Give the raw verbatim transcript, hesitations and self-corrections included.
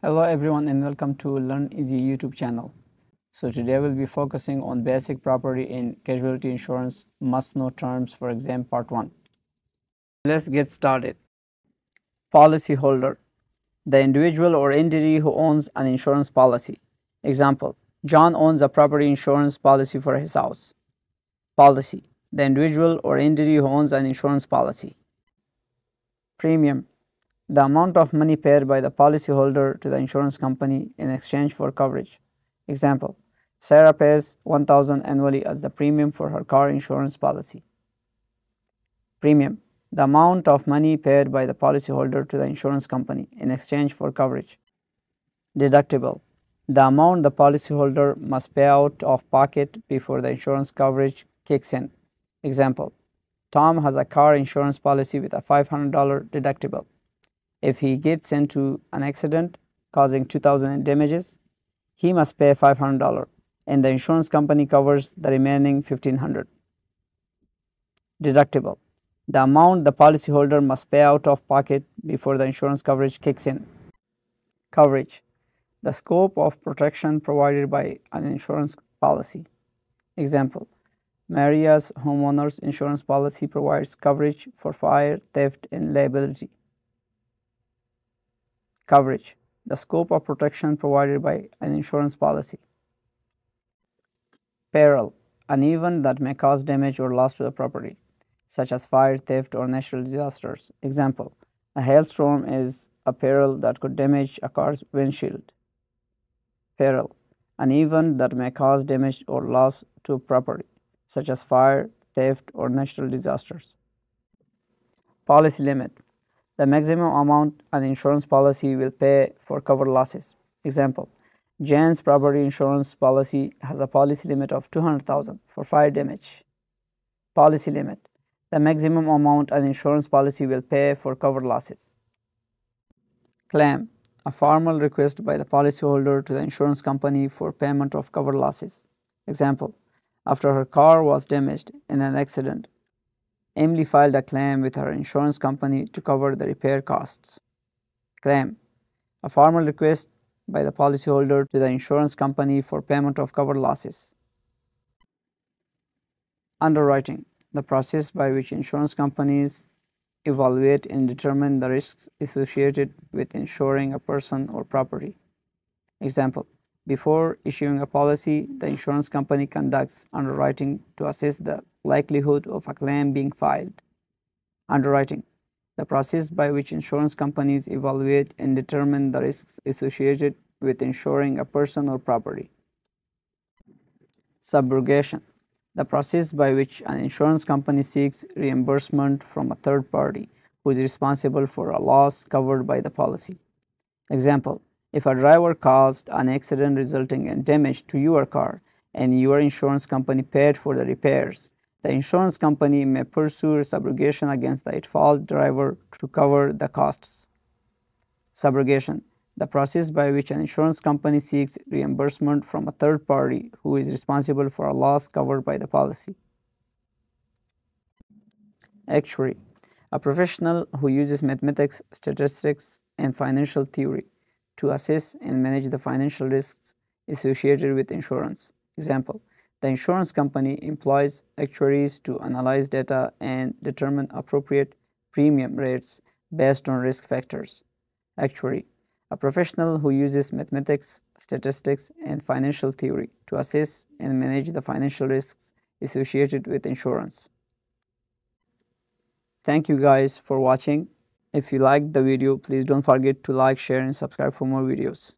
Hello everyone and welcome to Learn Easy YouTube channel. So today we'll be focusing on basic property in casualty insurance must know terms for exam part one. Let's get started. Policyholder: the individual or entity who owns an insurance policy. Example: John owns a property insurance policy for his house. Policy: the individual or entity who owns an insurance policy. Premium: the amount of money paid by the policyholder to the insurance company in exchange for coverage. Example: Sarah pays one thousand dollars annually as the premium for her car insurance policy. Premium: the amount of money paid by the policyholder to the insurance company in exchange for coverage. Deductible: the amount the policyholder must pay out of pocket before the insurance coverage kicks in. Example: Tom has a car insurance policy with a five hundred dollar deductible. If he gets into an accident causing two thousand dollars in damages, he must pay five hundred dollars and the insurance company covers the remaining fifteen hundred dollars. Deductible: the amount the policyholder must pay out of pocket before the insurance coverage kicks in. Coverage: the scope of protection provided by an insurance policy. Example: Maria's homeowner's insurance policy provides coverage for fire, theft, and liability. Coverage: the scope of protection provided by an insurance policy. Peril: an event that may cause damage or loss to the property, such as fire, theft, or natural disasters. Example: a hailstorm is a peril that could damage a car's windshield. Peril: an event that may cause damage or loss to property, such as fire, theft, or natural disasters. Policy limit: the maximum amount an insurance policy will pay for covered losses. Example: Jane's property insurance policy has a policy limit of two hundred thousand dollars for fire damage. Policy limit: the maximum amount an insurance policy will pay for covered losses. Claim: a formal request by the policyholder to the insurance company for payment of covered losses. Example: after her car was damaged in an accident, Emily filed a claim with her insurance company to cover the repair costs. Claim: a formal request by the policyholder to the insurance company for payment of covered losses. Underwriting: the process by which insurance companies evaluate and determine the risks associated with insuring a person or property. Example: before issuing a policy, the insurance company conducts underwriting to assess the likelihood of a claim being filed. Underwriting: the process by which insurance companies evaluate and determine the risks associated with insuring a person or property. Subrogation: the process by which an insurance company seeks reimbursement from a third party who is responsible for a loss covered by the policy. Example: if a driver caused an accident resulting in damage to your car and your insurance company paid for the repairs, the insurance company may pursue subrogation against the at-fault driver to cover the costs. Subrogation: the process by which an insurance company seeks reimbursement from a third party who is responsible for a loss covered by the policy. Actuary: a professional who uses mathematics, statistics, and financial theory to assess and manage the financial risks associated with insurance. Example: the insurance company employs actuaries to analyze data and determine appropriate premium rates based on risk factors. Actuary: a professional who uses mathematics, statistics, and financial theory to assess and manage the financial risks associated with insurance. Thank you guys for watching. If you liked the video, please don't forget to like, share, and subscribe for more videos.